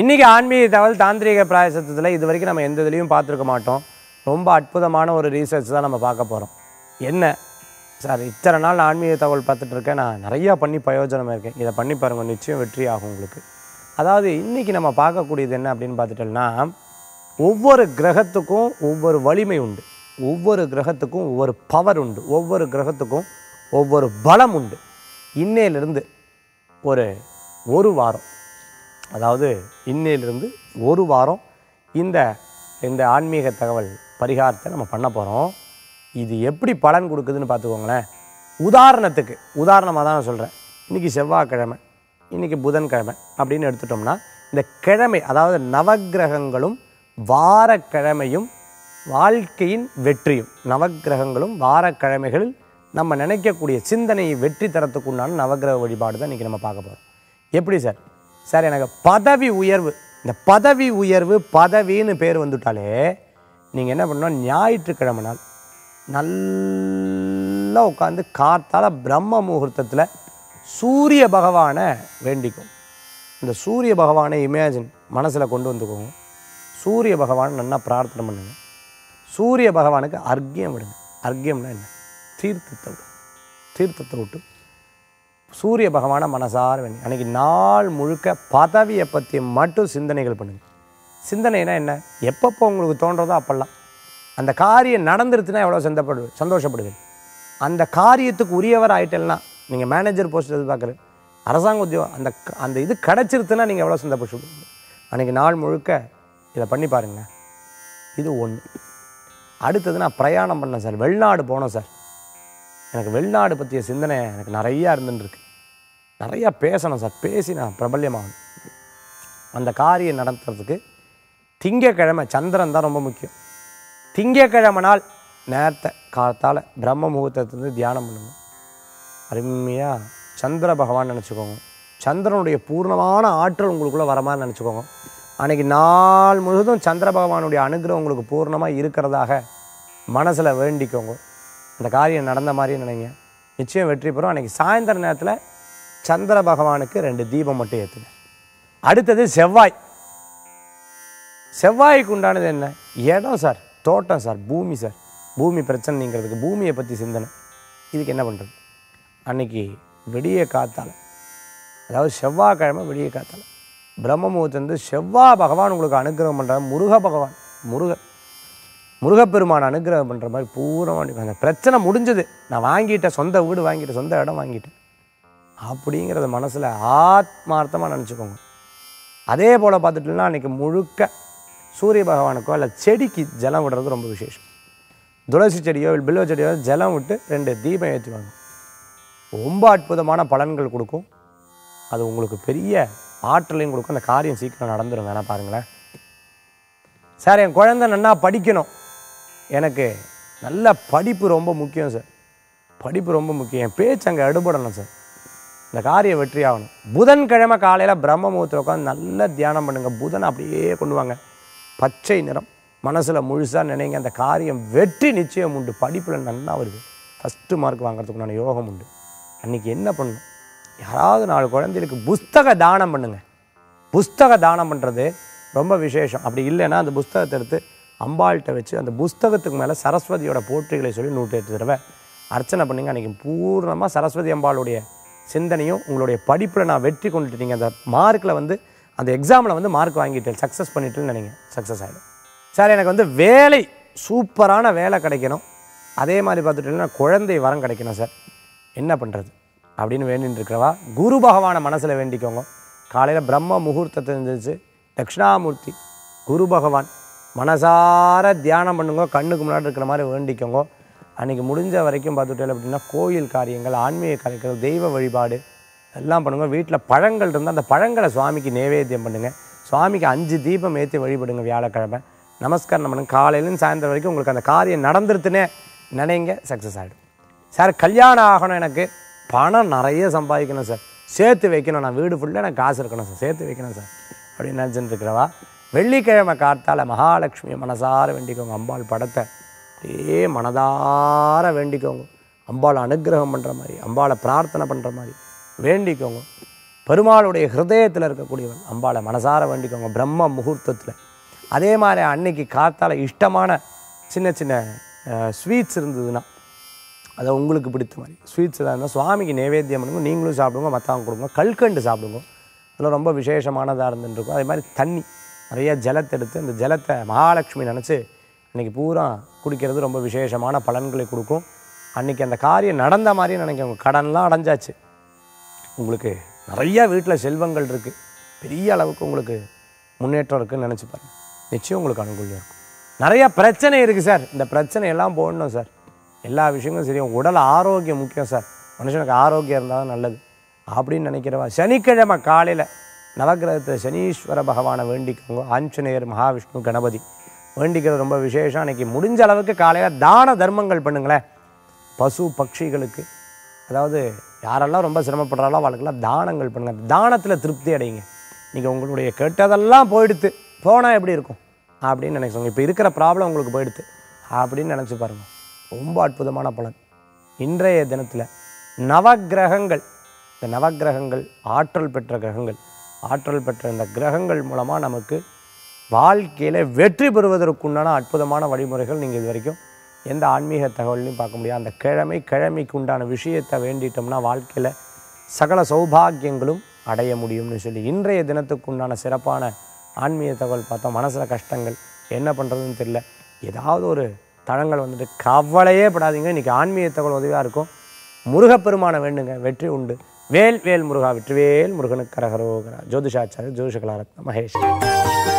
இன்னைக்கு ஆன்மீக தகவல் தாந்திரிக பிராயசத்தில் இது வரைக்கும் நம்ம எந்த இதுலையும் பார்த்துருக்க மாட்டோம். ரொம்ப அற்புதமான ஒரு ரீசர்ச் தான் நம்ம பார்க்க போகிறோம். என்ன சார், இத்தனை நாள் ஆன்மீக தகவல் பார்த்துட்டு இருக்கேன், நான் நிறையா பண்ணி பிரயோஜனமாக இருக்கேன், இதை பண்ணி பாருங்கள், நிச்சயம் வெற்றி ஆகும் உங்களுக்கு. அதாவது இன்றைக்கி நம்ம பார்க்கக்கூடியது என்ன அப்படின்னு பார்த்துட்டோம்னா, ஒவ்வொரு கிரகத்துக்கும் ஒவ்வொரு வலிமை உண்டு, ஒவ்வொரு கிரகத்துக்கும் ஒவ்வொரு பவர் உண்டு, ஒவ்வொரு கிரகத்துக்கும் ஒவ்வொரு பலம் உண்டு. இன்னையிலிருந்து ஒரு வாரம், அதாவது இன்னையிலிருந்து ஒரு வாரம் இந்த ஆன்மீக தகவல் பரிகாரத்தை நம்ம பண்ண போகிறோம். இது எப்படி பலன் கொடுக்குதுன்னு பார்த்துக்கோங்களேன். உதாரணமாக தான் நான் சொல்கிறேன். இன்றைக்கி செவ்வாய்க்கிழமை, இன்றைக்கி புதன்கிழமை அப்படின்னு எடுத்துட்டோம்னா, இந்த கிழமை அதாவது நவக்கிரகங்களும் வாரக்கிழமையும் வாழ்க்கையின் வெற்றியும், நவக்கிரகங்களும் வாரக்கிழமைகள் நம்ம நினைக்கக்கூடிய சிந்தனையை வெற்றி தரத்துக்கு உண்டான நவக்கிரக வழிபாடு தான் இன்றைக்கி நம்ம பார்க்க போகிறோம். எப்படி சார்? சார், எனக்கு பதவி உயர்வு, இந்த பதவி உயர்வு பதவின்னு பேர் வந்துட்டாலே நீங்கள் என்ன பண்ணணும், ஞாயிற்றுக்கிழமை நாள் நல்லா உட்காந்து காத்தால பிரம்ம முகூர்த்தத்தில் சூரிய பகவானை வேண்டிக்கும். இந்த சூரிய பகவானை இமேஜின் மனசில் கொண்டு வந்துக்கோங்க. சூரிய பகவானை நல்லா பிரார்த்தனை பண்ணுங்க. சூரிய பகவானுக்கு அர்க்கியம் விடுங்க. அர்க்கியம்னா என்ன? தீர்த்தத்தை விட்டு சூரிய பகவானை மனசார வேணும். அன்றைக்கி நாள் முழுக்க பதவியை பற்றி மட்டும் சிந்தனைகள் பண்ணுங்கள். சிந்தனைனா என்ன? எப்பப்போ உங்களுக்கு தோன்றதோ அப்போல்லாம். அந்த காரியம் நடந்துருச்சுன்னா எவ்வளோ சந்தோஷப்படுவேன். அந்த காரியத்துக்கு உரியவர் ஆகிட்டேன்னா, நீங்கள் மேனேஜர் போஸ்ட் எதிர்பார்க்குறது, அரசாங்க உத்தியோகம், அந்த இது கிடச்சிருச்சுன்னா நீங்கள் எவ்வளோ சந்தோஷப்படுவீங்க. அன்றைக்கி நாள் முழுக்க இதை பண்ணி பாருங்கள். இது ஒன்று. அடுத்தது, நான் பிரயாணம் பண்ணேன் சார், வெளிநாடு போனோம் சார், எனக்கு வெளிநாடு பற்றிய சிந்தனை எனக்கு நிறையா இருந்துருக்கு, நிறையா பேசணும் சார், பேசி நான் பிரபல்யமாகணும். அந்த காரியம் நடத்துறதுக்கு திங்கக்கிழமை சந்திரன் தான் ரொம்ப முக்கியம். திங்கக்கிழமை நாள் நேரத்தை காலத்தால் பிரம்ம முகூர்த்தத்துலேருந்து தியானம் பண்ணுங்க. அருமையாக சந்திர பகவான் நினச்சிக்கோங்க. சந்திரனுடைய பூர்ணமான ஆற்றல் உங்களுக்குள்ளே வர மாதிரி நினச்சிக்கோங்க. அன்றைக்கி நாள் முழுவதும் சந்திர பகவானுடைய அனுகிரகம் உங்களுக்கு பூர்ணமாக இருக்கிறதாக மனசில் வேண்டிக்கோங்க. அந்த காரியம் நடந்த மாதிரியே நினைங்க, நிச்சயம் வெற்றி பெறும். அன்றைக்கி சாயந்தர நேரத்தில் சந்திர பகவானுக்கு 2 தீபம் மட்டும் ஏற்றுங்க. அடுத்தது செவ்வாய். செவ்வாய்க்கு உண்டானது என்ன? இடம் சார், தோட்டம் சார், பூமி சார், பூமி பிரச்சனை நீங்கிறதுக்கு பூமியை பற்றி சிந்தனை. இதுக்கு என்ன பண்ணுறது? அன்றைக்கி விடிய காத்தால், அதாவது செவ்வாய்க்கிழமை விடிய காத்தால் பிரம்ம முகூர்த்தந்து செவ்வாய் பகவான் உங்களுக்கு அனுகிரகம் பண்ணுற, முருகப்பெருமான் அனுகிரகம் பண்ணுற மாதிரி பூர்ணமாக அந்த பிரச்சனை முடிஞ்சது, நான் வாங்கிட்டேன், சொந்த வீடு வாங்கிட்டேன், சொந்த இடம் வாங்கிட்டேன் அப்படிங்கிறத மனசில் ஆத்மார்த்தமாக நினச்சிக்கோங்க. அதே போல் பார்த்துட்டோம்னா, அன்றைக்கி முழுக்க சூரிய பகவானுக்கோ அல்ல செடிக்கு ஜலம் விடுறது ரொம்ப விசேஷம். துளசி செடியோ பில்வ செடியோ ஜலம் விட்டு 2 தீபம் ஏற்றுவாங்க. ரொம்ப அற்புதமான பலன்கள் கொடுக்கும். அது உங்களுக்கு பெரிய ஆற்றலையும் கொடுக்கும். அந்த காரியம் சீக்கிரம் நடந்துடும். வேணா பாருங்களேன். சார், என் குழந்தை நல்லா படிக்கணும், எனக்கு நல்ல படிப்பு ரொம்ப முக்கியம் சார், படிப்பு ரொம்ப முக்கியம், என் பேச்சு அங்கே எடுபடணும் சார், இந்த காரியம் வெற்றி ஆகணும். புதன்கிழமை காலையில் பிரம்ம முகூர்த்தத்தில் உட்காந்து நல்லா தியானம் பண்ணுங்கள். புதனை அப்படியே கொண்டு வாங்க, பச்சை நிறம், மனசில் முழுசாக நினைங்க. அந்த காரியம் வெற்றி நிச்சயம் உண்டு. படிப்பில் நல்லா வருது, ஃபஸ்ட்டு மார்க் வாங்கிறதுக்குண்டான யோகம் உண்டு. அன்றைக்கி என்ன பண்ணணும்? யாராவது 4 குழந்தைகளுக்கு புஸ்தக தானம் பண்ணுங்கள். புஸ்தக தானம் பண்ணுறது ரொம்ப விசேஷம். அப்படி இல்லைன்னா அந்த புஸ்தகத்தை எடுத்து அம்பாள்கிட்ட வச்சு அந்த புஸ்தகத்துக்கு மேலே சரஸ்வதியோட போற்றிகளை சொல்லி 108 தடவை அர்ச்சனை பண்ணுங்க. அன்றைக்கி பூர்ணமாக சரஸ்வதி அம்பாளுடைய சிந்தனையும் உங்களுடைய படிப்பில் நான் வெற்றி கொண்டுட்டு நீங்கள் அந்த மார்க்கில் அந்த எக்ஸாமில் மார்க் வாங்கிட்டேன், சக்ஸஸ் பண்ணிட்டேன்னு நினைங்க, சக்ஸஸ் ஆகிடும். சார், எனக்கு வேலை, சூப்பரான வேலை கிடைக்கணும், அதே மாதிரி பார்த்துட்டீங்கன்னா குழந்தை வரம் கிடைக்கணும் சார், என்ன பண்ணுறது அப்படின்னு வேண்டின்னு இருக்கிறவா குரு பகவானை மனசில் வேண்டிக்கோங்க. காலையில் பிரம்ம முகூர்த்தத்தை இருந்துச்சு, தட்சிணாமூர்த்தி குரு பகவான் மனசார தியானம் பண்ணுங்க. கண்ணுக்கு முன்னாடி இருக்கிற மாதிரி வேண்டிக்கோங்க. அன்றைக்கி முடிஞ்ச வரைக்கும் பார்த்துட்டேன் அப்படின்னா கோயில் காரியங்கள், ஆன்மீக காரியங்கள், தெய்வ வழிபாடு எல்லாம் பண்ணுங்கள். வீட்டில் பழங்கள் இருந்தால் அந்த பழங்களை சுவாமிக்கு நைவேத்தியம் பண்ணுங்கள். சுவாமிக்கு 5 தீபம் ஏற்றி வழிபடுங்க. வியாழக்கிழமை நமஸ்காரம் பண்ணுங்க. காலையிலேருந்து சாயந்தரம் வரைக்கும் உங்களுக்கு அந்த காரியம் நடந்துருத்துனே நினைங்க, சக்ஸஸ் ஆகிடும். சார், கல்யாணம் ஆகணும், எனக்கு பணம் நிறைய சம்பாதிக்கணும் சார், சேர்த்து வைக்கணும், நான் வீடு ஃபுல்லாக எனக்கு காசு இருக்கணும் சார், சேர்த்து வைக்கணும் சார் அப்படின்னு நினச்சிட்டு இருக்கிறவா வெள்ளிக்கிழமை காத்தால் மகாலட்சுமியை மனசார வேண்டிக்கோங்க. அம்பாள் படத்தை அப்படியே மனதார வேண்டிக்கோங்க. அம்பாளை அனுகிரகம் பண்ணுற மாதிரி, அம்பாளை பிரார்த்தனை பண்ணுற மாதிரி வேண்டிக்கோங்க. பெருமாளுடைய ஹிருதயத்தில் இருக்கக்கூடியவன். அம்பாளை மனசார வேண்டிக்கோங்க பிரம்ம முகூர்த்தத்தில். அதே மாதிரி அன்னைக்கு காத்தால் இஷ்டமான சின்ன சின்ன ஸ்வீட்ஸ் இருந்ததுன்னா அதை உங்களுக்கு பிடித்த மாதிரி ஸ்வீட்ஸ் எதாக இருந்தால் சுவாமிக்கு நைவேத்தியம் பண்ணுங்க, நீங்களும் சாப்பிடுங்க, மற்றவங்க கொடுங்க. கல்கண்டு சாப்பிடுங்க, அதில் ரொம்ப விசேஷமானதாக இருந்துருக்கும். அதே மாதிரி தண்ணி நிறைய ஜலத்தை எடுத்து அந்த ஜலத்தை மகாலட்சுமி நினச்சி அன்றைக்கி பூரா குடிக்கிறது ரொம்ப விசேஷமான பலன்களை கொடுக்கும். அன்றைக்கி அந்த காரியம் நடந்த மாதிரியே நினைக்கிறவங்க கடன்லாம் அடைஞ்சாச்சு, உங்களுக்கு நிறையா வீட்டில் செல்வங்கள் இருக்குது, பெரிய அளவுக்கு உங்களுக்கு முன்னேற்றம் இருக்குதுன்னு நினச்சி பாருங்கள், நிச்சயம் உங்களுக்கு அனுகூலியாக இருக்கும். நிறையா பிரச்சனை இருக்குது சார், இந்த பிரச்சனையெல்லாம் போடணும் சார், எல்லா விஷயங்களும் சரி, உடல் ஆரோக்கியம் முக்கியம் சார், மனுஷனுக்கு ஆரோக்கியம் இருந்தாலும் நல்லது அப்படின்னு நினைக்கிறவா சனிக்கிழமை காலையில் நவகிரகத்தில் சனீஸ்வர பகவானை வேண்டிக்கோங்க. ஆஞ்சநேயர், மகாவிஷ்ணு, கணபதி வேண்டிக்கிறது ரொம்ப விசேஷம். அன்றைக்கி முடிஞ்ச அளவுக்கு காலையில் தான தர்மங்கள் பண்ணுங்களேன். பசு பட்சிகளுக்கு, அதாவது யாரெல்லாம் ரொம்ப சிரமப்படுறாலோ அவளுக்கெல்லாம் தானங்கள் பண்ணுங்கள். தானத்தில் திருப்தி அடையுங்க. நீங்கள் உங்களுடைய கெட்டதெல்லாம் போயிடுத்து போனால் எப்படி இருக்கும் அப்படின்னு நினைச்சோங்க. இப்போ இருக்கிற ப்ராப்ளம் உங்களுக்கு போயிடுத்து அப்படின்னு நினச்சி பாருங்கள், ரொம்ப அற்புதமான பலன். இன்றைய தினத்தில் நவகிரகங்கள், இந்த நவகிரகங்கள் ஆற்றல் பெற்ற கிரகங்கள், ஆற்றல் பெற்ற இந்த கிரகங்கள் மூலமாக நமக்கு வாழ்க்கையில் வெற்றி பெறுவதற்குண்டான அற்புதமான வழிமுறைகள் நீங்கள் இது வரைக்கும் எந்த ஆன்மீக தகவலையும் பார்க்க முடியாது. அந்த கிழமைக்கு உண்டான விஷயத்தை வேண்டிட்டோம்னா வாழ்க்கையில் சகல சௌபாகியங்களும் அடைய முடியும்னு சொல்லி இன்றைய தினத்துக்கு உண்டான சிறப்பான ஆன்மீக தகவல் பார்த்தோம். மனசில் கஷ்டங்கள் என்ன பண்ணுறதுன்னு தெரியல, ஏதாவது ஒரு தளங்கள் வந்துட்டு கவலையே படாதீங்க, இன்றைக்கி ஆன்மீக தகவல் உதவியாக இருக்கும். முருகப்பெருமானை வேண்டுங்க, வெற்றி உண்டு. வேல் வேல் முருகா, வெற்றிவேல் முருகனுக்கு கரகரோகரா. ஜோதிஷாச்சாரியர், ஜோதிஷ கலாரத்ன மகேஷ்.